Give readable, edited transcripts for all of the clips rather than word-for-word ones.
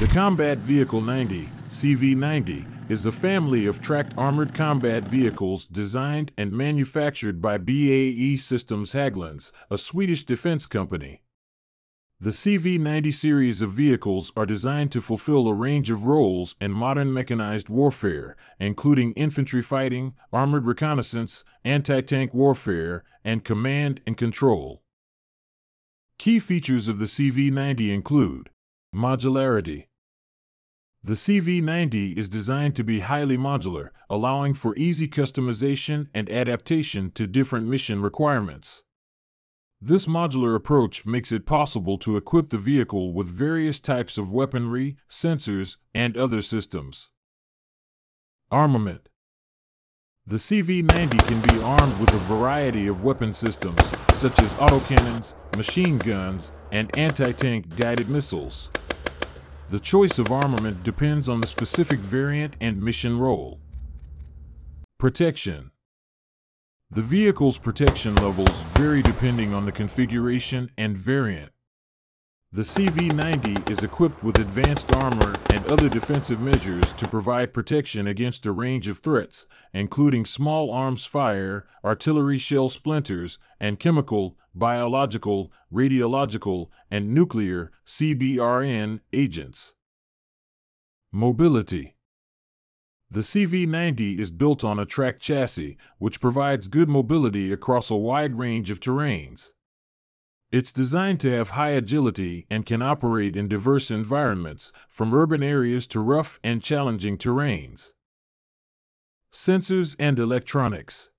The Combat Vehicle 90, CV-90, is a family of tracked armored combat vehicles designed and manufactured by BAE Systems Hägglunds, a Swedish defense company. The CV-90 series of vehicles are designed to fulfill a range of roles in modern mechanized warfare, including infantry fighting, armored reconnaissance, anti-tank warfare, and command and control. Key features of the CV-90 include modularity. The CV-90 is designed to be highly modular, allowing for easy customization and adaptation to different mission requirements. This modular approach makes it possible to equip the vehicle with various types of weaponry, sensors, and other systems. Armament. The CV-90 can be armed with a variety of weapon systems, such as autocannons, machine guns, and anti-tank guided missiles. The choice of armament depends on the specific variant and mission role. Protection. The vehicle's protection levels vary depending on the configuration and variant. The CV-90 is equipped with advanced armor and other defensive measures to provide protection against a range of threats, including small arms fire, artillery shell splinters, and chemical, biological, radiological, and nuclear (CBRN) agents. Mobility. The CV-90 is built on a track chassis, which provides good mobility across a wide range of terrains. It's designed to have high agility and can operate in diverse environments, from urban areas to rough and challenging terrains. Sensors and electronics.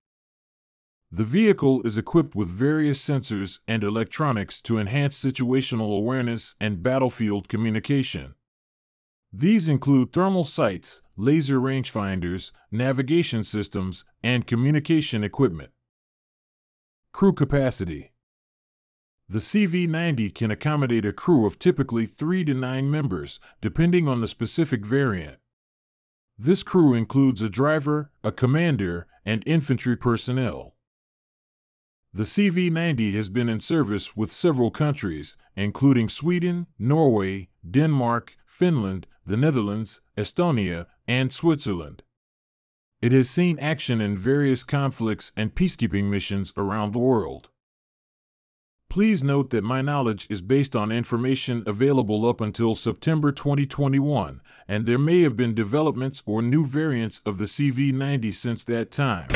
The vehicle is equipped with various sensors and electronics to enhance situational awareness and battlefield communication. These include thermal sights, laser rangefinders, navigation systems, and communication equipment. Crew capacity. The CV-90 can accommodate a crew of typically 3 to 9 members, depending on the specific variant. This crew includes a driver, a commander, and infantry personnel. The CV-90 has been in service with several countries, including Sweden, Norway, Denmark, Finland, the Netherlands, Estonia, and Switzerland. It has seen action in various conflicts and peacekeeping missions around the world. Please note that my knowledge is based on information available up until September 2021, and there may have been developments or new variants of the CV-90 since that time.